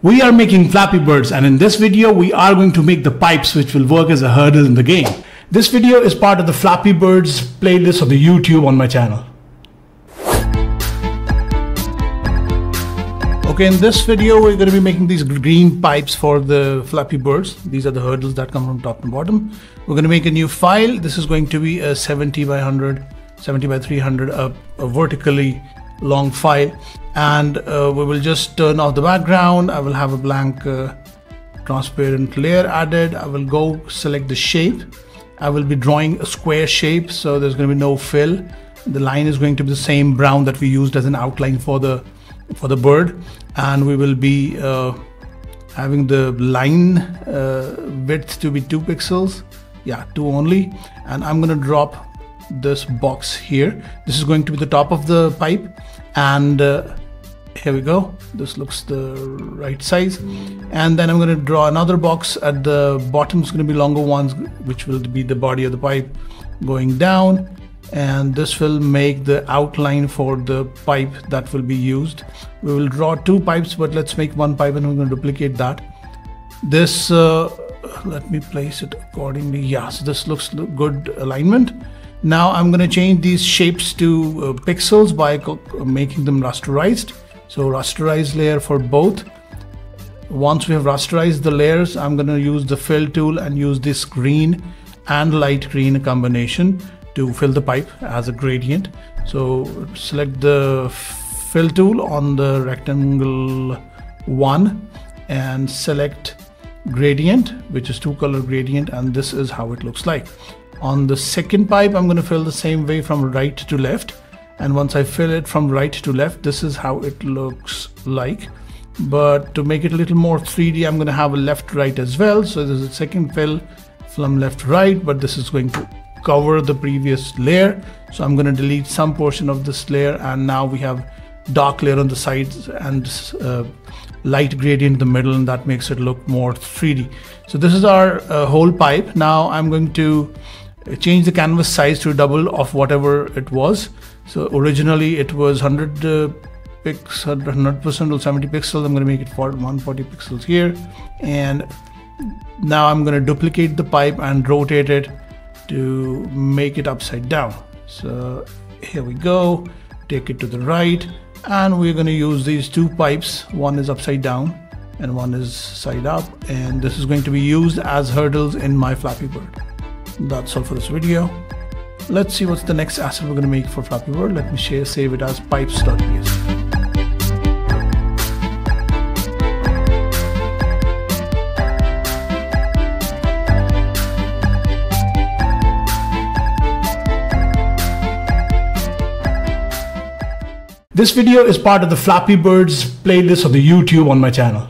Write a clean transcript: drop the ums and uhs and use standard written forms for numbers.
We are making Flappy Birds, and in this video we are going to make the pipes which will work as a hurdle in the game. This video is part of the Flappy Birds playlist of the YouTube on my channel. Okay, in this video we're going to be making these green pipes for the Flappy Birds. These are the hurdles that come from top and bottom. We're going to make a new file. This is going to be a 70 by 300 a vertically long file, and we will just turn off the background. I will have a blank transparent layer added. I will go select the shape. I will be drawing a square shape, so there's going to be no fill. The line is going to be the same brown that we used as an outline for the bird, and we will be having the line width to be 2 pixels, yeah, 2 only. And I'm going to drop this box here. This is going to be the top of the pipe, and here we go. This looks the right size. And then I'm going to draw another box at the bottom. It's going to be longer ones, which will be the body of the pipe going down, and this will make the outline for the pipe that will be used. We will draw 2 pipes, but let's make one pipe, and we're going to duplicate that. This let me place it accordingly. Yeah, so this looks good alignment. Now I'm going to change these shapes to pixels by making them rasterized. So rasterize layer for both. Once we have rasterized the layers, I'm going to use the fill tool and use this green and light green combination to fill the pipe as a gradient. So select the fill tool on the rectangle 1 and select gradient, which is 2-color gradient, and this is how it looks like. On the second pipe, I'm going to fill the same way from right to left, and once I fill it from right to left, this is how it looks like. But to make it a little more 3D, I'm going to have a left right as well. So there's a second fill from left right, but this is going to cover the previous layer, so I'm going to delete some portion of this layer, and now we have dark layer on the sides and light gradient in the middle, and that makes it look more 3D. So this is our whole pipe. Now I'm going to change the canvas size to double of whatever it was. So originally it was 100% or 70 pixels. I'm going to make it 140 pixels here, and now I'm going to duplicate the pipe and rotate it to make it upside down. So here we go, take it to the right, and we're going to use these 2 pipes. One is upside down and one is side up, and this is going to be used as hurdles in my Flappy Bird. That's all for this video. Let's see what's the next asset we're going to make for Flappy Bird. Let me save it as pipes.ps. This video is part of the Flappy Birds playlist of the YouTube on my channel.